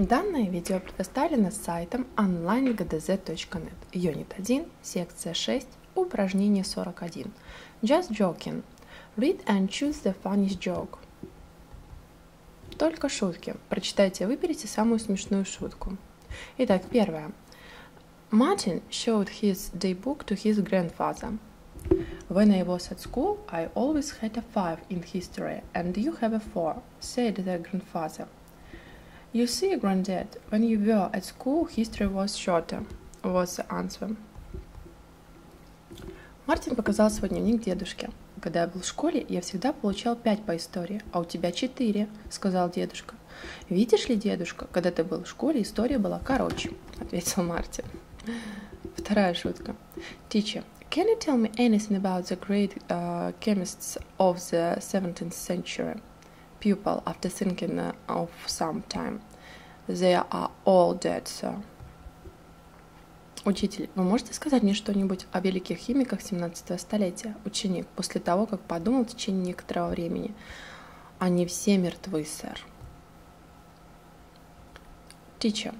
Данное видео предоставлено сайтом online.gdz.net, Unit 1, секция 6, упражнение 41. Just joking. Read and choose the funniest joke. Только шутки. Прочитайте и выберите самую смешную шутку. Итак, первое. Martin showed his daybook to his grandfather. When I was at school, I always had a 5 in history, and you have a 4, said the grandfather. You see, Granddad, when you were at school, history was shorter, was the answer. Мартин показал свой дневник дедушке. Когда я был в школе, я всегда получал 5 по истории, а у тебя 4, сказал дедушка. Видишь ли, дедушка, когда ты был в школе, история была короче, ответил Мартин. Вторая шутка. Teacher, can you tell me anything about the great chemists of the 17th century? Pupil, after thinking of some time, they are all dead, sir. Учитель, вы можете сказать мне что-нибудь о великих химиках 17-го столетия? Ученик, после того, как подумал в течение некоторого времени. Они все мертвы, сэр. Teacher,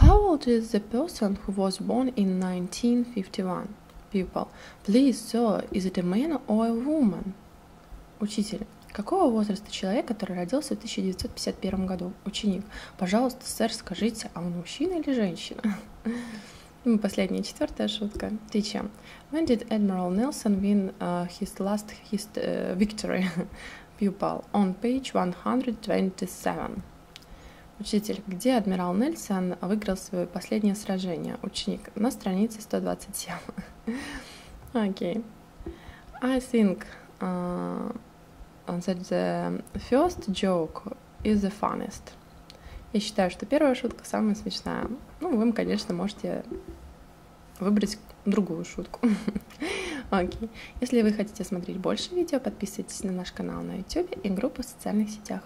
how old is the person who was born in 1951? Pupil, please, sir, is it a man or a woman? Учитель, какого возраста человек, который родился в 1951 году? Ученик, пожалуйста, сэр, скажите, а он мужчина или женщина? И последняя, четвертая шутка. Teacher, when did Admiral Nelson win his last victory? Pupil, on page 127. Учитель, где адмирал Нельсон выиграл свое последнее сражение? Ученик, на странице 127. Окей. I think that the first joke is the funniest. Я считаю, что первая шутка самая смешная. Ну, вы, конечно, можете выбрать другую шутку. Окей. Если вы хотите смотреть больше видео, подписывайтесь на наш канал на YouTube и группу в социальных сетях.